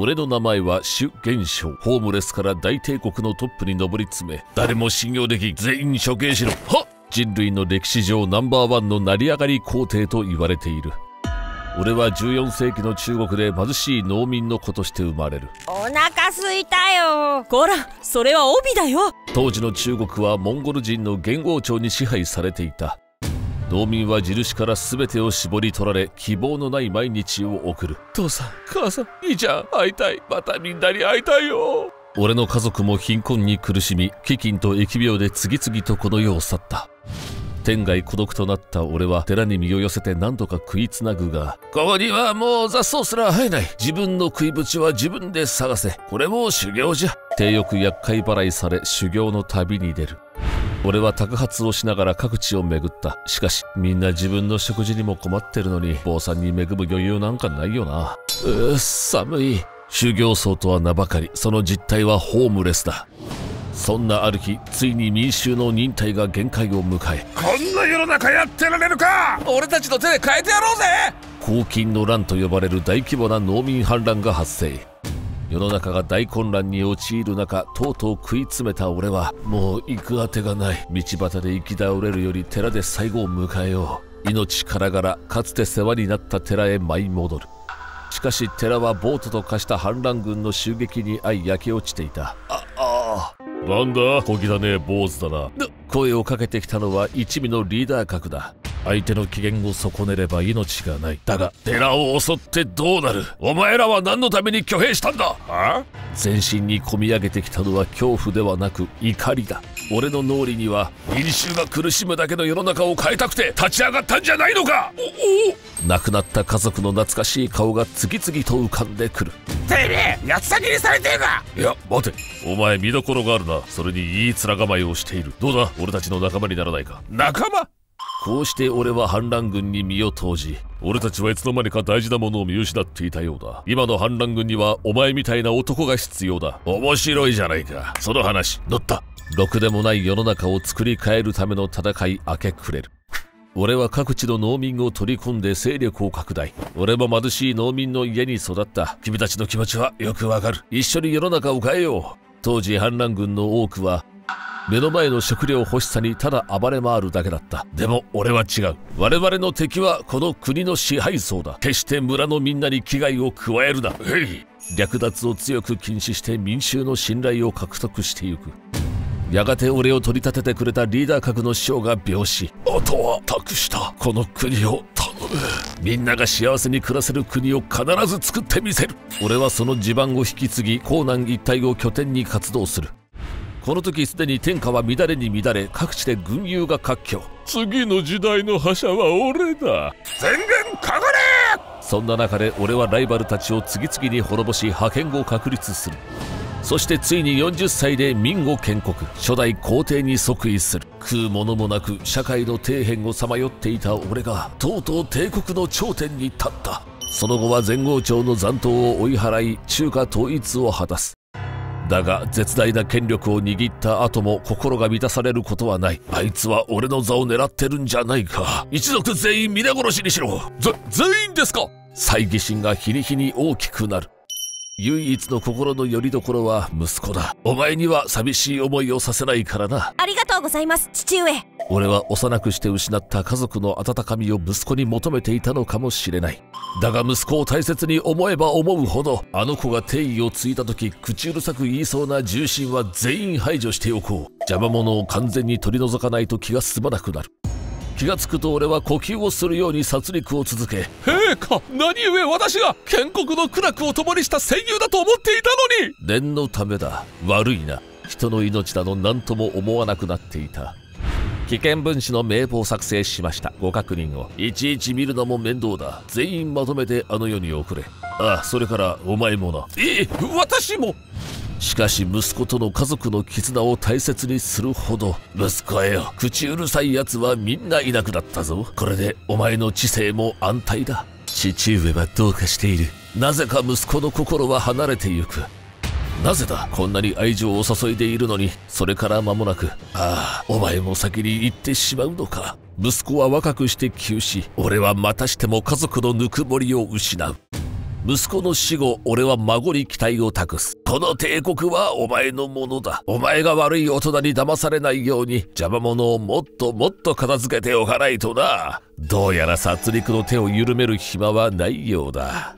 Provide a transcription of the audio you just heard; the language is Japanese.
俺の名前は朱元璋。ホームレスから大帝国のトップに上り詰め、誰も信用できん。全員処刑しろ。はっ。人類の歴史上ナンバー1の成り上がり皇帝と言われている。俺は14世紀の中国で貧しい農民の子として生まれる。お腹すいたよ。こら、それは帯だよ。当時の中国はモンゴル人の元王朝に支配されていた。農民は地主から全てを絞り取られ、希望のない毎日を送る。父さん、母さん、兄ちゃん、会いたい。またみんなに会いたいよ。俺の家族も貧困に苦しみ、飢饉と疫病で次々とこの世を去った。天涯孤独となった俺は寺に身を寄せて何度か食いつなぐが、ここにはもう雑草すら生えない。自分の食い縁は自分で探せ。これも修行じゃ。手よく厄介払いされ、修行の旅に出る。俺は宅発をしながら各地を巡った。しかしみんな自分の食事にも困ってるのに、坊さんに恵む余裕なんかないよな。寒い。修行僧とは名ばかり、その実態はホームレスだ。そんなある日、ついに民衆の忍耐が限界を迎え、こんな世の中やってられるか。俺たちの手で変えてやろうぜ。黄巾の乱と呼ばれる大規模な農民反乱が発生。世の中が大混乱に陥る中、とうとう食い詰めた俺は、もう行くあてがない。道端で行き倒れるより寺で最後を迎えよう。命からがらかつて世話になった寺へ舞い戻る。しかし寺は暴徒と化した反乱軍の襲撃に遭い焼け落ちていた。なんだ、小気だね、坊主だな。声をかけてきたのは一味のリーダー格だ。相手の機嫌を損ねれば命がない。だが寺を襲ってどうなる。お前らは何のために挙兵したんだ。全身にこみ上げてきたのは恐怖ではなく怒りだ。俺の脳裏には、民衆が苦しむだけの世の中を変えたくて立ち上がったんじゃないのか。亡くなった家族の懐かしい顔が次々と浮かんでくる。てめえ、八つ裂きにされてえな。いや待て、お前見どころがあるな。それにいい面構えをしている。どうだ、俺たちの仲間にならないか。仲間。こうして俺は反乱軍に身を投じ、俺たちはいつの間にか大事なものを見失っていたようだ。今の反乱軍にはお前みたいな男が必要だ。面白いじゃないか、その話。乗った。ろくでもない世の中を作り変えるための戦い明け暮れる。俺は各地の農民を取り込んで勢力を拡大。俺も貧しい農民の家に育った。君たちの気持ちはよくわかる。一緒に世の中を変えよう。当時反乱軍の多くは目の前の食料欲しさにただ暴れ回るだけだった。でも俺は違う。我々の敵はこの国の支配層だ。決して村のみんなに危害を加えるな。略奪を強く禁止して民衆の信頼を獲得してゆく。やがて俺を取り立ててくれたリーダー格の師匠が病死。あとは託した、この国を頼む。みんなが幸せに暮らせる国を必ず作ってみせる。俺はその地盤を引き継ぎ、江南一帯を拠点に活動する。この時すでに天下は乱れに乱れ、各地で群雄が割拠。次の時代の覇者は俺だ。全軍かかれ。そんな中で俺はライバルたちを次々に滅ぼし、覇権を確立する。そしてついに40歳で民を建国、初代皇帝に即位する。食うものもなく社会の底辺をさまよっていた俺が、とうとう帝国の頂点に立った。その後は前王朝の残党を追い払い、中華統一を果たす。だが絶大な権力を握った後も心が満たされることはない。あいつは俺の座を狙ってるんじゃないか。一族全員皆殺しにしろ。全員ですか。猜疑心が日に日に大きくなる。唯一の心の拠り所は息子だ。お前には寂しい思いをさせないからな。ありがとうございます、父上。俺は幼くして失った家族の温かみを息子に求めていたのかもしれない。だが息子を大切に思えば思うほど、あの子が帝位を継いだ時口うるさく言いそうな重臣は全員排除しておこう。邪魔者を完全に取り除かないと気が済まなくなる。気がつくと俺は呼吸をするように殺戮を続け、陛下、何故私が建国の苦楽を共にした戦友だと思っていたのに。念のためだ。悪いな。人の命など何とも思わなくなっていた。危険分子の名簿を作成しました。ご確認を。いちいち見るのも面倒だ。全員まとめてあの世に送れ。ああ、それからお前もな。私も。しかし息子との家族の絆を大切にするほど、息子よ、口うるさい奴はみんないなくなったぞ。これでお前の知性も安泰だ。父上はどうかしている。なぜか息子の心は離れてゆく。なぜだ。こんなに愛情を注いでいるのに。それから間もなく、ああ、お前も先に行ってしまうのか。息子は若くして急死。俺はまたしても家族のぬくもりを失う。息子の死後、俺は孫に期待を託す。この帝国はお前のものだ。お前が悪い大人に騙されないように邪魔者をもっともっと片付けておかないとな。どうやら殺戮の手を緩める暇はないようだ。